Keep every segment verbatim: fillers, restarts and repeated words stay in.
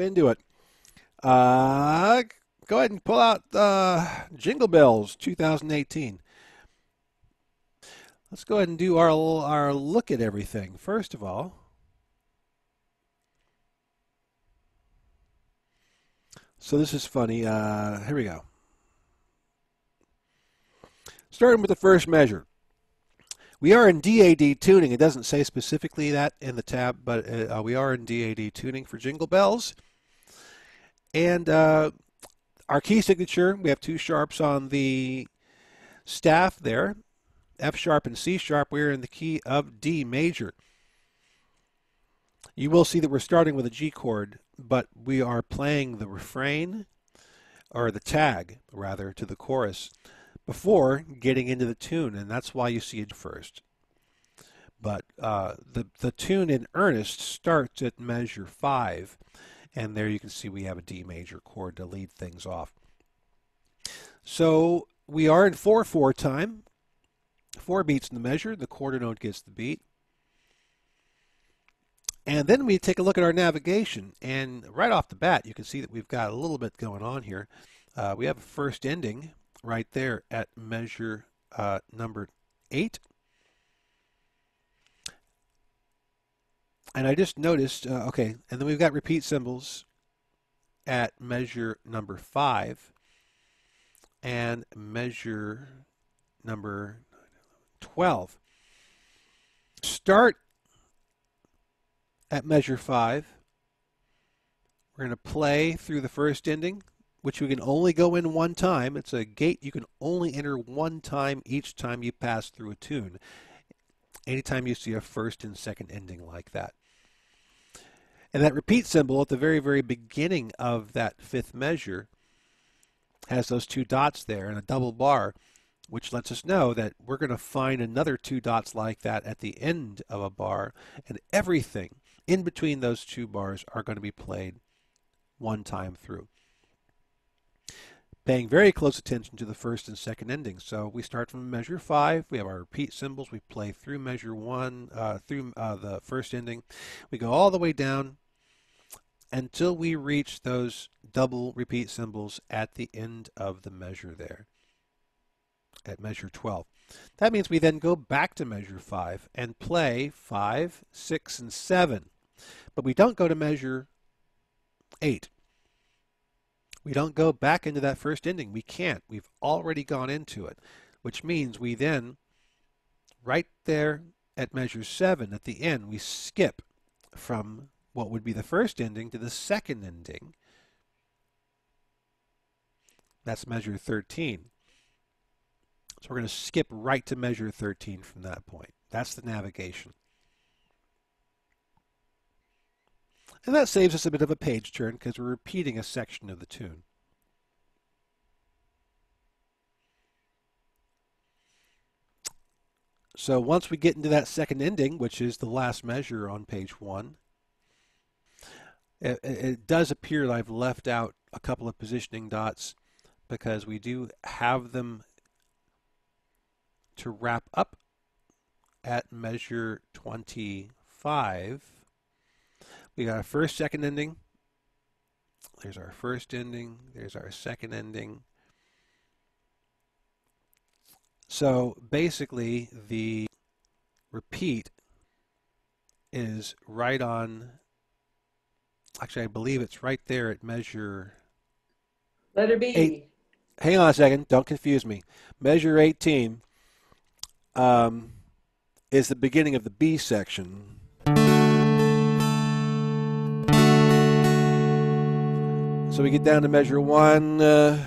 into it. Uh, go ahead and pull out uh, Jingle Bells two thousand eighteen. Let's go ahead and do our, our look at everything. First of all, so this is funny. Uh, here we go. Starting with the first measure. We are in D A D tuning. It doesn't say specifically that in the tab, but uh, we are in D A D tuning for Jingle Bells. And uh, our key signature, we have two sharps on the staff there, F sharp and C sharp. We're in the key of D major. You will see that we're starting with a G chord, but we are playing the refrain, or the tag rather, to the chorus before getting into the tune, and that's why you see it first. But uh, the, the tune in earnest starts at measure five, and there you can see we have a D major chord to lead things off. So we are in four four time, four beats in the measure, the quarter note gets the beat. And then we take a look at our navigation, and right off the bat you can see that we've got a little bit going on here. Uh, we have a first ending right there at measure uh, number eight. And I just noticed, uh, okay, and then we've got repeat cymbals at measure number five and measure number twelve. Start at measure five. We're going to play through the first ending, which we can only go in one time. It's a gate you can only enter one time each time you pass through a tune. Anytime you see a first and second ending like that. And that repeat symbol at the very, very beginning of that fifth measure has those two dots there and a double bar, which lets us know that we're going to find another two dots like that at the end of a bar, and everything in between those two bars are going to be played one time through. Paying very close attention to the first and second endings. So we start from measure five. We have our repeat cymbals. We play through measure one, uh, through uh, the first ending. We go all the way down until we reach those double repeat cymbals at the end of the measure there, at measure twelve. That means we then go back to measure five and play five, six, and seven. But we don't go to measure eight. We don't go back into that first ending. We can't. We've already gone into it, which means we then, right there at measure seven at the end, we skip from what would be the first ending to the second ending. That's measure thirteen. So we're going to skip right to measure thirteen from that point. That's the navigation. And that saves us a bit of a page turn because we're repeating a section of the tune. So once we get into that second ending, which is the last measure on page one, it, it does appear that I've left out a couple of positioning dots because we do have them to wrap up at measure twenty-five. We got our first, second ending. There's our first ending. There's our second ending. So basically, the repeat is right on. Actually, I believe it's right there at measure. Letter B. Eight. Hang on a second. Don't confuse me. Measure eighteen um, is the beginning of the B section. So we get down to measure one. Uh,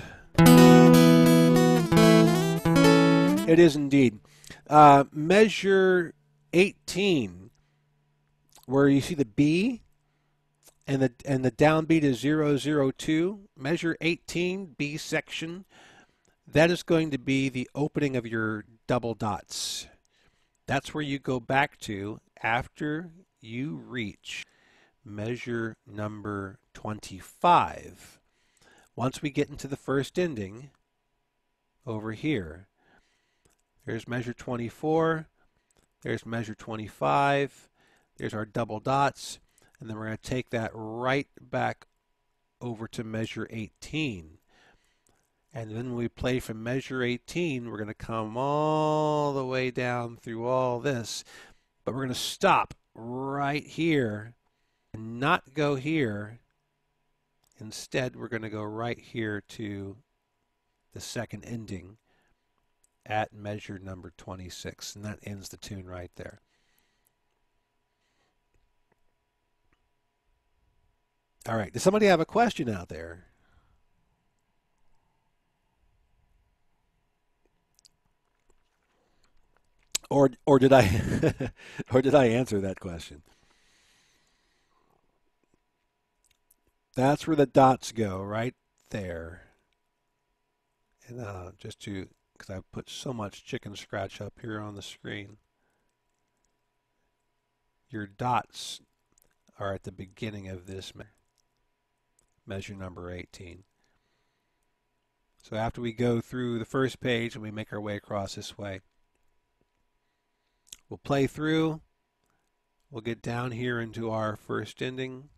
it is indeed. Uh, measure eighteen, where you see the B and the, and the downbeat is zero zero two. Measure eighteen, B section, that is going to be the opening of your double dots. That's where you go back to after you reach measure number twenty-five. Once we get into the first ending over here, there's measure twenty-four, there's measure twenty-five, there's our double dots, and then we're going to take that right back over to measure eighteen. And then when we play from measure eighteen, we're going to come all the way down through all this, but we're going to stop right here and not go here. Instead, we're going to go right here to the second ending at measure number twenty-six, and that ends the tune right there. All right, does somebody have a question out there? Or or did I or did I answer that question? That's where the dots go, right there. And uh, just to, because I put so much chicken scratch up here on the screen. Your dots are at the beginning of this me measure number eighteen. So after we go through the first page and we make our way across this way, we'll play through, we'll get down here into our first ending,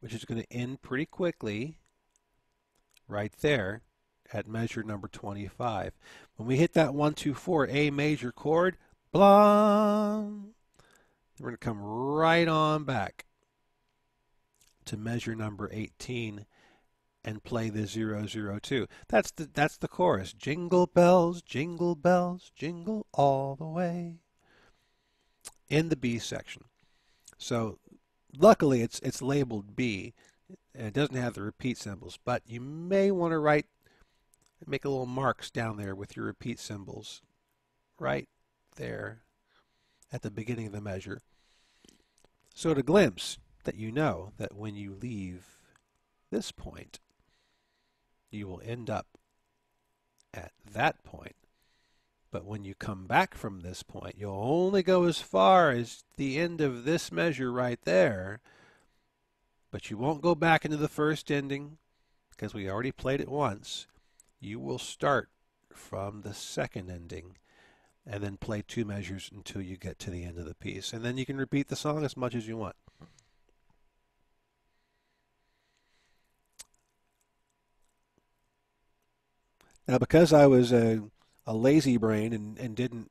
which is going to end pretty quickly right there at measure number twenty-five. When we hit that one, two, four, A major chord, blah, we're going to come right on back to measure number eighteen and play the zero zero two. That's the, that's the chorus. Jingle bells, jingle bells, jingle all the way in the B section. So luckily, it's it's labeled B, and it doesn't have the repeat symbols, but you may want to write, make a little marks down there with your repeat symbols right there at the beginning of the measure, so to glimpse that you know that when you leave this point, you will end up at that point. But when you come back from this point, you'll only go as far as the end of this measure right there. But you won't go back into the first ending because we already played it once. You will start from the second ending and then play two measures until you get to the end of the piece. And then you can repeat the song as much as you want. Now, because I was a a lazy brain and, and didn't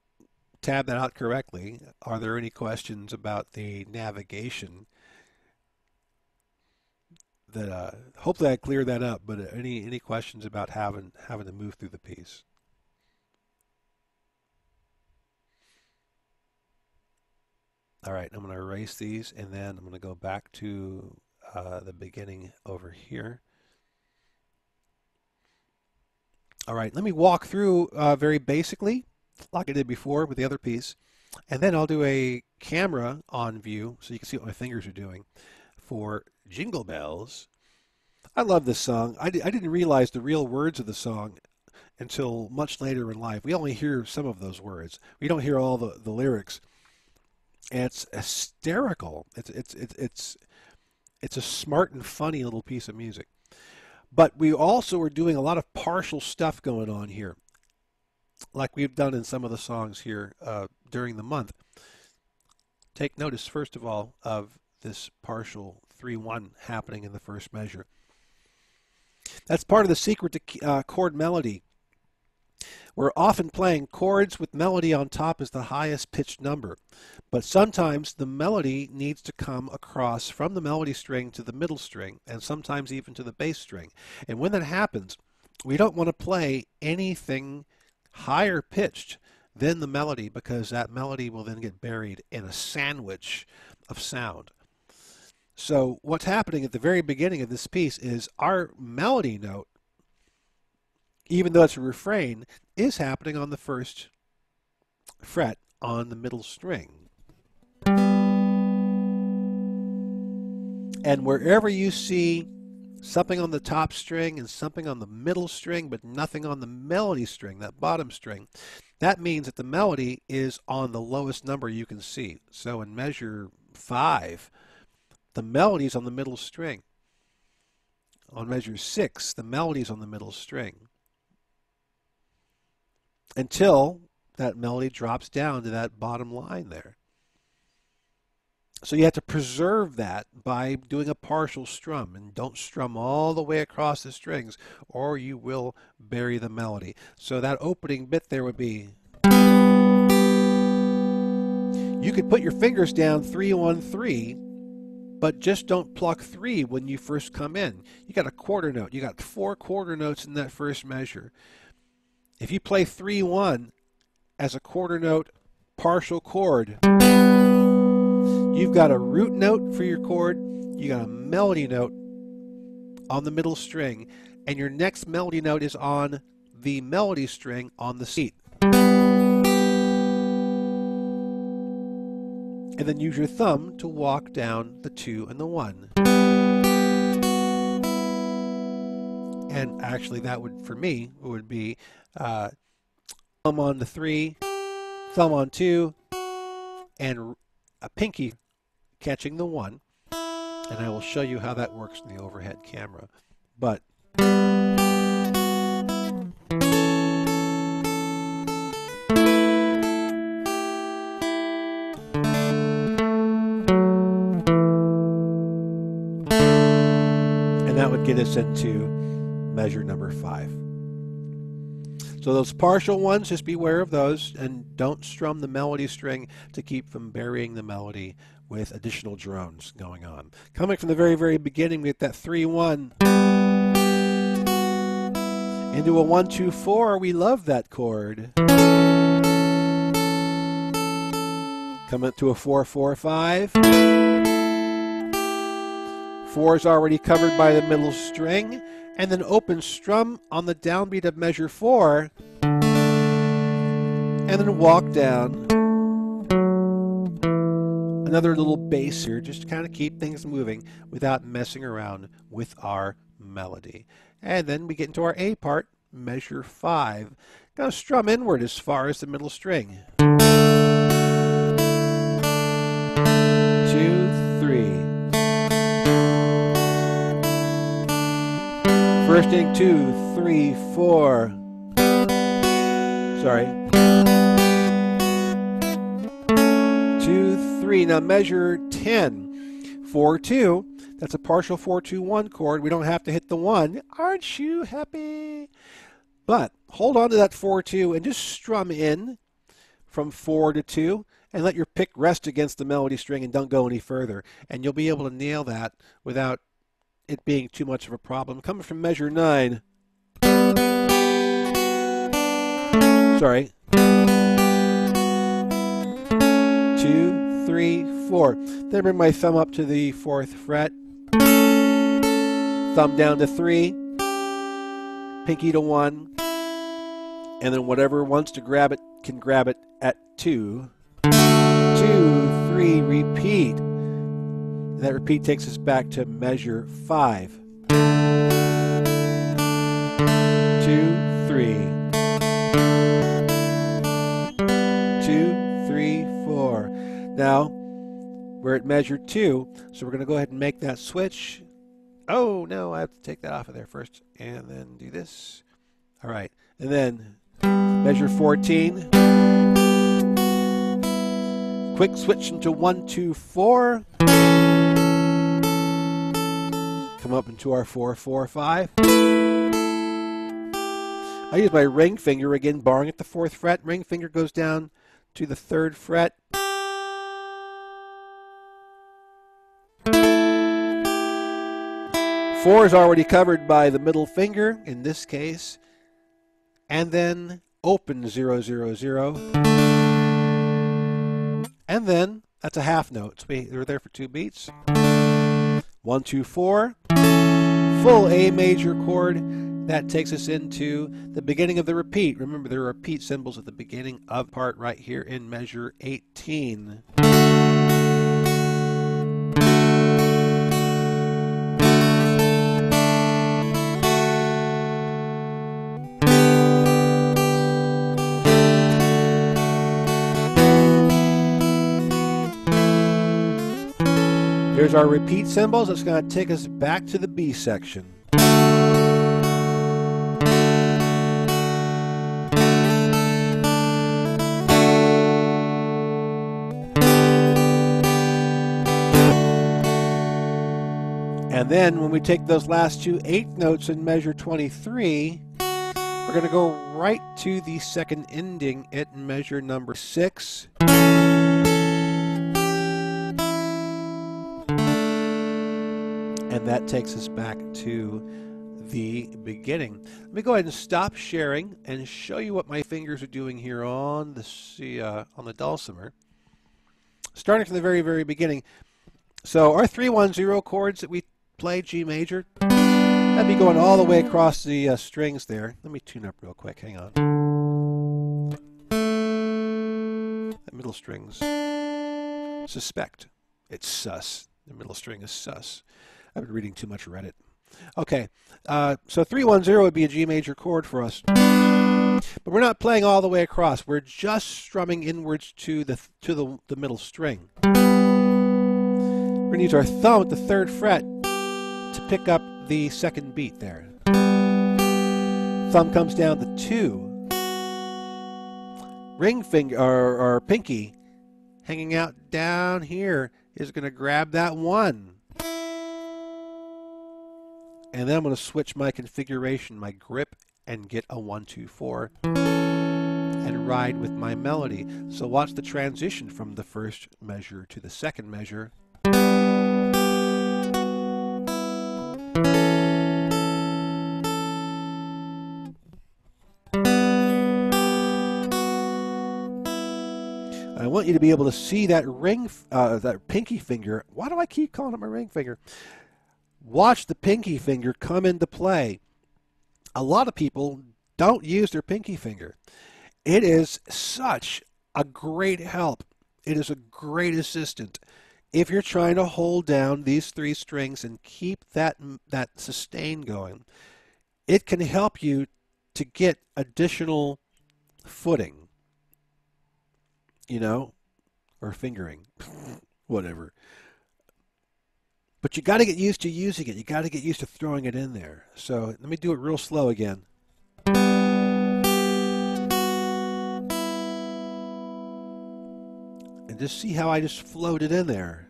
tab that out correctly, are there any questions about the navigation? That uh, hopefully I cleared that up, but any any questions about having having to move through the piece? All right, I'm going to erase these and then I'm going to go back to uh, the beginning over here. All right, let me walk through uh, very basically, like I did before with the other piece, and then I'll do a camera on view so you can see what my fingers are doing for Jingle Bells. I love this song. I, d I didn't realize the real words of the song until much later in life. We only hear some of those words. We don't hear all the, the lyrics. And it's hysterical. It's, it's, it's, it's, it's a smart and funny little piece of music. But we also are doing a lot of partial stuff going on here, like we've done in some of the songs here uh, during the month. Take notice, first of all, of this partial three one happening in the first measure. That's part of the secret to uh, chord melody. We're often playing chords with melody on top as the highest pitched number, but sometimes the melody needs to come across from the melody string to the middle string, and sometimes even to the bass string. And when that happens, we don't want to play anything higher pitched than the melody, because that melody will then get buried in a sandwich of sound. So what's happening at the very beginning of this piece is our melody note, even though it's a refrain, is happening on the first fret on the middle string. And wherever you see something on the top string and something on the middle string, but nothing on the melody string, that bottom string, that means that the melody is on the lowest number you can see. So in measure five, the melody is on the middle string. On measure six, the melody is on the middle string, until that melody drops down to that bottom line there. So you have to preserve that by doing a partial strum, and don't strum all the way across the strings or you will bury the melody. So that opening bit there would be, you could put your fingers down three on three, but just don't pluck three when you first come in. You got a quarter note, you got four quarter notes in that first measure. If you play three one as a quarter note partial chord, you've got a root note for your chord, you got a melody note on the middle string, and your next melody note is on the melody string on the seat. And then use your thumb to walk down the two and the one. And actually that would, for me, would be uh, thumb on the three, thumb on two, and a pinky catching the one. And I will show you how that works in the overhead camera. But that would get us into measure number five. So those partial ones, just beware of those, and don't strum the melody string to keep from burying the melody with additional drones going on. Coming from the very, very beginning, we get that three one into a one two four. We love that chord. Coming up to a four four five. Four is already covered by the middle string, and then open strum on the downbeat of measure four, and then walk down. Another little bass here, just to kind of keep things moving without messing around with our melody. And then we get into our A part, measure five. Gonna strum inward as far as the middle string. Two, three. First inning, two, three, four. Sorry. Two, three. Now measure ten. Four, two. That's a partial four, two, one chord. We don't have to hit the one. Aren't you happy? But hold on to that four, two, and just strum in from four to two, and let your pick rest against the melody string and don't go any further. And you'll be able to nail that without it being too much of a problem. Coming from measure nine. Sorry. Two, three, four. Then bring my thumb up to the fourth fret. Thumb down to three. Pinky to one. And then whatever wants to grab it can grab it at two. Two, three, repeat. That repeat takes us back to measure five. Two, three. Two, three, four. Now, we're at measure two, so we're going to go ahead and make that switch. Oh, no, I have to take that off of there first, and then do this. All right, and then measure fourteen. Quick switch into one, two, four. Come up into our four, four, five. I use my ring finger again, barring at the fourth fret. Ring finger goes down to the third fret. Four is already covered by the middle finger in this case, and then open zero, zero, zero, and then that's a half note. So we were there for two beats. One, two, four, full A major chord. That takes us into the beginning of the repeat. Remember, there are repeat symbols at the beginning of part right here in measure eighteen. Here's our repeat symbols. It's going to take us back to the B section. And then when we take those last two eighth notes in measure twenty-three, we're going to go right to the second ending at measure number six. And that takes us back to the beginning. Let me go ahead and stop sharing and show you what my fingers are doing here on the, uh, on the dulcimer. Starting from the very, very beginning. So our three one zero chords that we play, G major, that'd be going all the way across the uh, strings there. Let me tune up real quick, hang on. The middle strings, suspect, it's sus. The middle string is sus. I've been reading too much Reddit. Okay, uh, so three one zero would be a G major chord for us. But we're not playing all the way across. We're just strumming inwards to the, to the, the middle string. We're going to use our thumb at the third fret to pick up the second beat there. Thumb comes down to two. Ring finger, or, or pinky, hanging out down here, is going to grab that one. And then I'm going to switch my configuration, my grip, and get a one, two, four, and ride with my melody. So watch the transition from the first measure to the second measure. I want you to be able to see that ring, uh, that pinky finger. Why do I keep calling it my ring finger? Watch the pinky finger come into play. A lot of people don't use their pinky finger. It is such a great help. It is a great assistant. If you're trying to hold down these three strings and keep that, that sustain going, it can help you to get additional footing, you know, or fingering, whatever. But you got to get used to using it. You got to get used to throwing it in there. So let me do it real slow again. And just see how I just floated in there.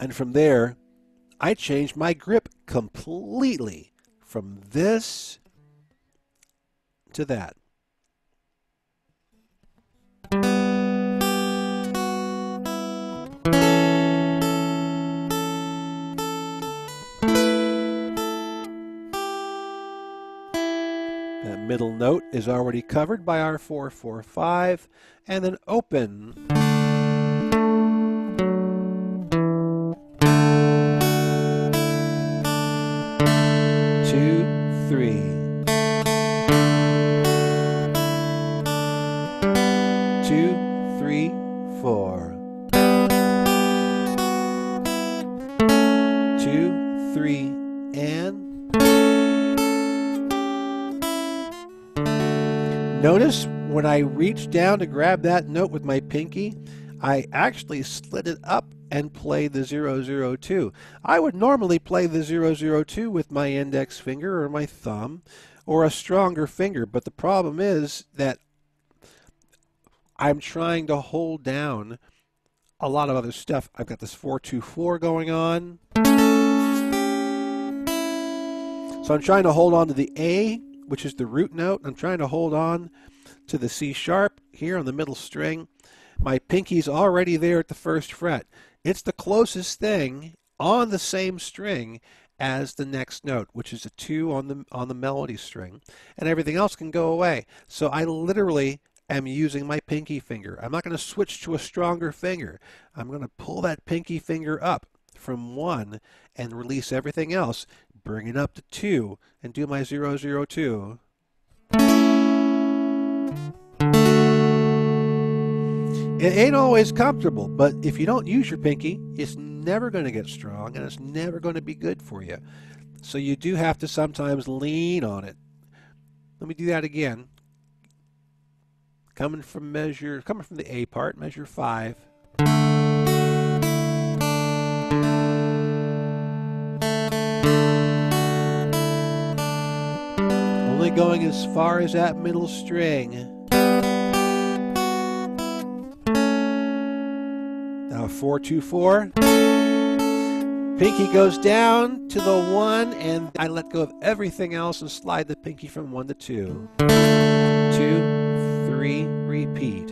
And from there, I changed my grip completely from this to that. That middle note is already covered by our four, four, five, and then open. Two, three. Notice when I reached down to grab that note with my pinky, I actually slid it up and played the zero zero two. I would normally play the zero zero two with my index finger or my thumb or a stronger finger, but the problem is that I'm trying to hold down a lot of other stuff. I've got this four two four going on. So I'm trying to hold on to the A, which is the root note. I'm trying to hold on to the C sharp here on the middle string. My pinky's already there at the first fret. It's the closest thing on the same string as the next note, which is a two on the, on the melody string, and everything else can go away. So I literally am using my pinky finger. I'm not going to switch to a stronger finger. I'm going to pull that pinky finger up from one and release everything else, bring it up to two, and do my zero zero two. It ain't always comfortable, but if you don't use your pinky, it's never going to get strong, and it's never going to be good for you. So you do have to sometimes lean on it. Let me do that again. Coming from measure, coming from the A part, measure five. Going as far as that middle string. a four two four. Pinky goes down to the one, and I let go of everything else and slide the pinky from one to two. Two, three, repeat.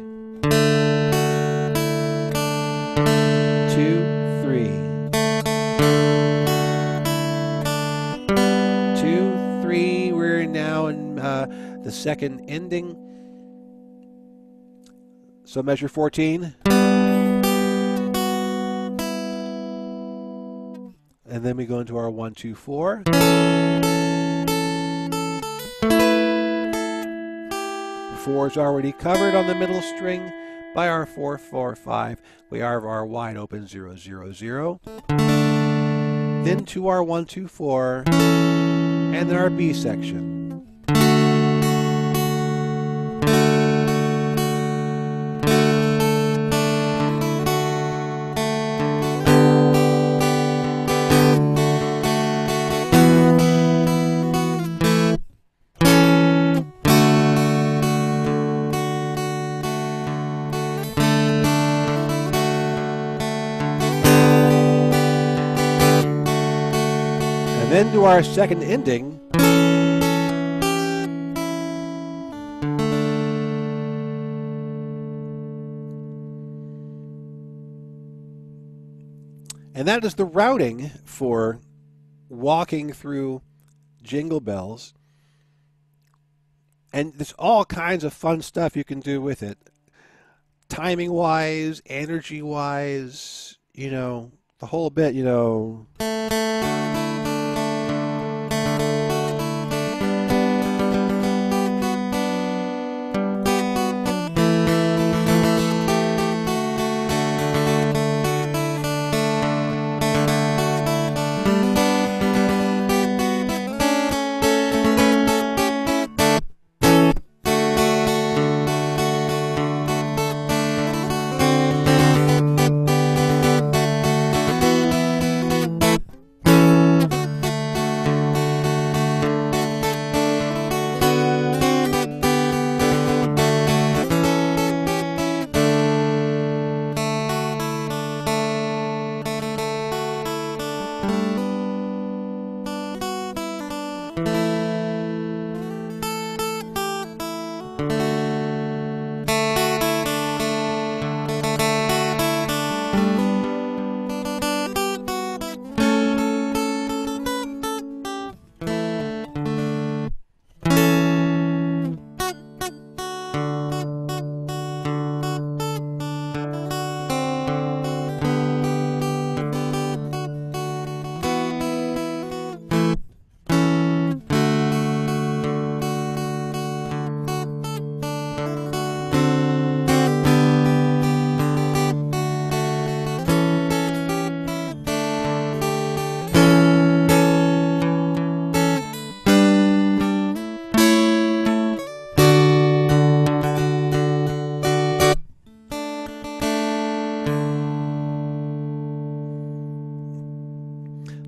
Two, three. Two, three. We're now in uh, the second ending. So measure fourteen. And then we go into our one, two, four. Four is already covered on the middle string by our four, four, five. We have our wide open zero, zero, zero. Then to our one, two, four, and then our B section. Then to our second ending, and that is the routing for walking through Jingle Bells. And there's all kinds of fun stuff you can do with it, timing wise, energy wise, you know, the whole bit, you know.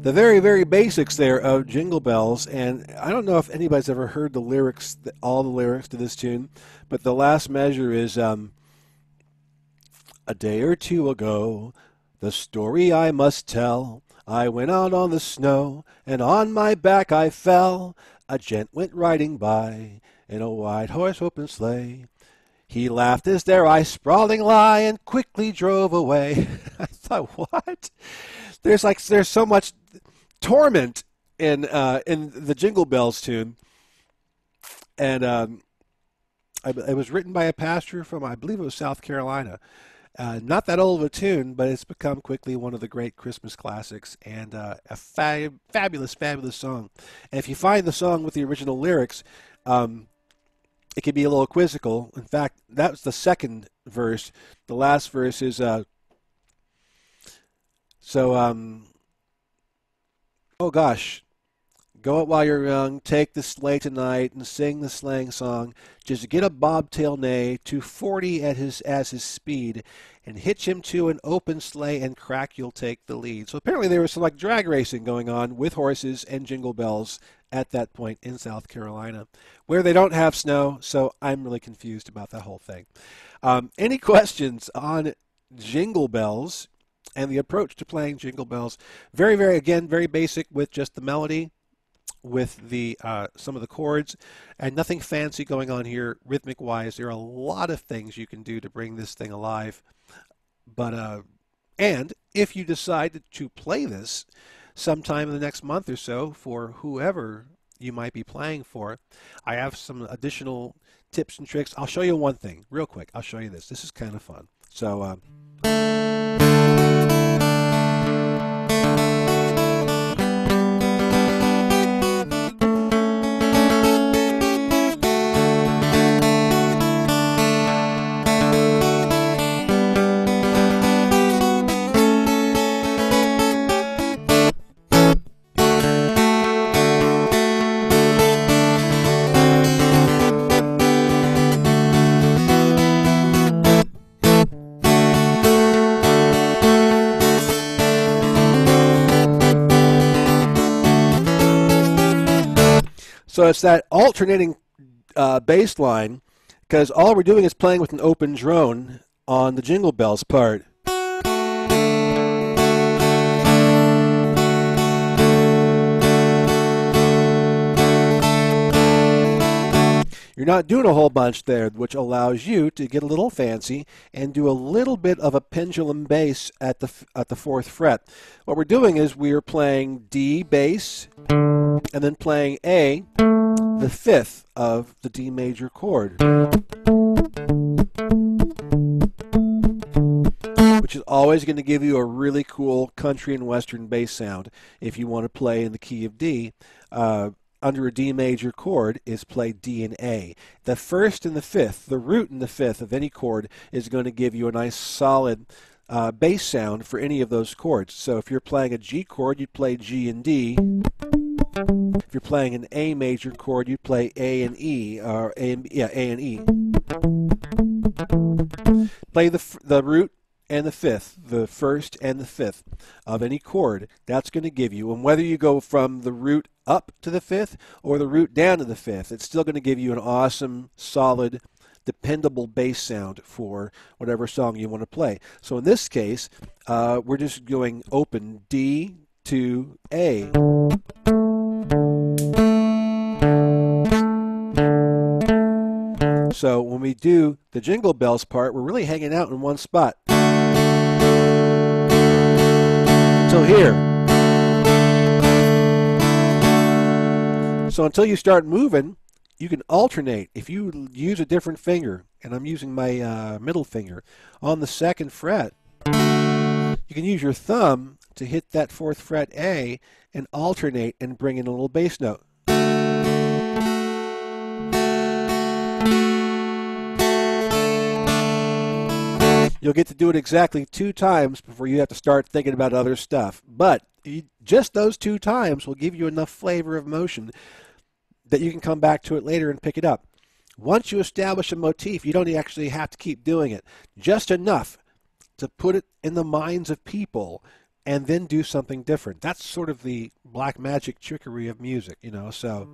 The very, very basics there of Jingle Bells, and I don't know if anybody's ever heard the lyrics, all the lyrics to this tune, but the last measure is, um, a day or two ago, the story I must tell, I went out on the snow, and on my back I fell, a gent went riding by, in a wide horse open sleigh, he laughed as there I sprawling lie, and quickly drove away. I thought, what? There's like, there's so much torment in uh, in the Jingle Bells tune, and um, I, it was written by a pastor from, I believe it was South Carolina. Uh, not that old of a tune, but it's become quickly one of the great Christmas classics, and uh, a fab fabulous, fabulous song. And if you find the song with the original lyrics, um, it can be a little quizzical. In fact, that was the second verse. The last verse is, uh, so, um, oh gosh, go out while you're young, take the sleigh tonight, and sing the slang song. Just get a bobtail neigh to forty at his as his speed, and hitch him to an open sleigh, and crack you'll take the lead. So apparently there was some like drag racing going on with horses and Jingle Bells at that point in South Carolina, where they don't have snow. So I'm really confused about that whole thing. Um, any questions on Jingle Bells? and the approach to playing Jingle Bells. Very, very, again, very basic with just the melody, with the uh, some of the chords, and nothing fancy going on here rhythmic-wise. There are a lot of things you can do to bring this thing alive. But uh, and if you decide to play this sometime in the next month or so for whoever you might be playing for, I have some additional tips and tricks. I'll show you one thing real quick. I'll show you this. This is kind of fun. So. Uh, So it's that alternating uh, bass line, because all we're doing is playing with an open drone on the Jingle Bells part. You're not doing a whole bunch there, which allows you to get a little fancy and do a little bit of a pendulum bass at the, at the fourth fret. What we're doing is we're playing D bass, and then playing A, the fifth of the D major chord, which is always going to give you a really cool country and western bass sound. If you want to play in the key of D, uh, under a D major chord is play D and A. The first and the fifth, the root and the fifth of any chord is going to give you a nice solid uh, bass sound for any of those chords. So if you're playing a G chord, you'd play G and D. If you're playing an A major chord, you play A and E, or A and, yeah, A and E. Play the the root and the fifth, the first and the fifth of any chord. That's going to give you, and whether you go from the root up to the fifth or the root down to the fifth, it's still going to give you an awesome, solid, dependable bass sound for whatever song you want to play. So in this case, uh, we're just going open D to A. So when we do the Jingle Bells part, we're really hanging out in one spot. Until here. So until you start moving, you can alternate. If you use a different finger, and I'm using my uh, middle finger, on the second fret, you can use your thumb to hit that fourth fret A and alternate and bring in a little bass note. You'll get to do it exactly two times before you have to start thinking about other stuff. But you, just those two times will give you enough flavor of motion that you can come back to it later and pick it up. Once you establish a motif, you don't actually have to keep doing it. Just enough to put it in the minds of people and then do something different. That's sort of the black magic trickery of music, you know, so...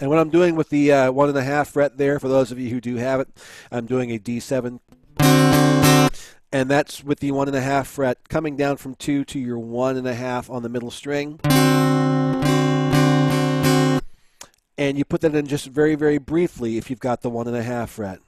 What I'm doing with the uh, one and a half fret there, for those of you who do have it, I'm doing a D seven, and that's with the one and a half fret coming down from two to your one and a half on the middle string, and you put that in just very, very briefly if you've got the one and a half fret.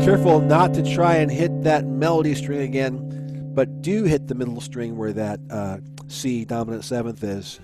Careful not to try and hit that melody string again, but do hit the middle string where that uh, C dominant seventh is.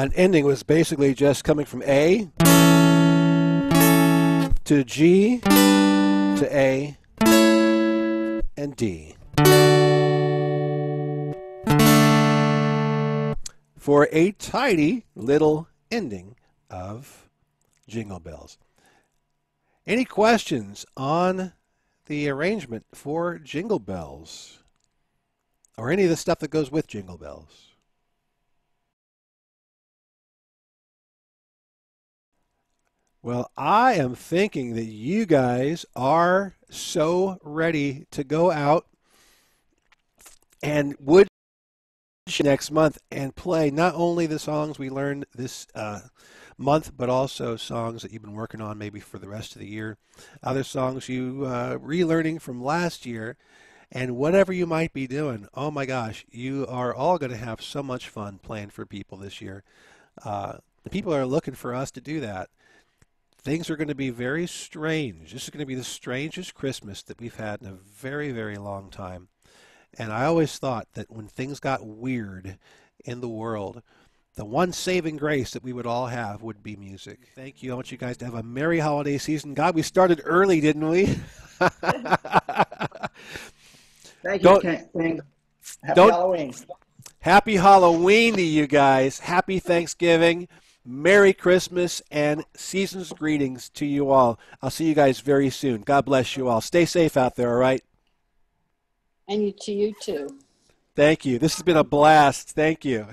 that ending was basically just coming from A to G to A and D. For a tidy little ending of Jingle Bells. Any questions on the arrangement for Jingle Bells or any of the stuff that goes with Jingle Bells? Well, I am thinking that you guys are so ready to go out and wood next month and play not only the songs we learned this uh, month, but also songs that you've been working on maybe for the rest of the year, other songs you uh, relearning from last year, and whatever you might be doing. Oh my gosh, you are all going to have so much fun playing for people this year. Uh, the people are looking for us to do that. Things are going to be very strange. This is going to be the strangest Christmas that we've had in a very, very long time. And I always thought that when things got weird in the world, the one saving grace that we would all have would be music. Thank you. I want you guys to have a merry holiday season. God, we started early, didn't we? Thank you, Ken. Happy Halloween. Happy Halloween to you guys. Happy Thanksgiving. Merry Christmas and season's greetings to you all. I'll see you guys very soon. God bless you all. Stay safe out there, all right? And to you too. Thank you. This has been a blast. Thank you.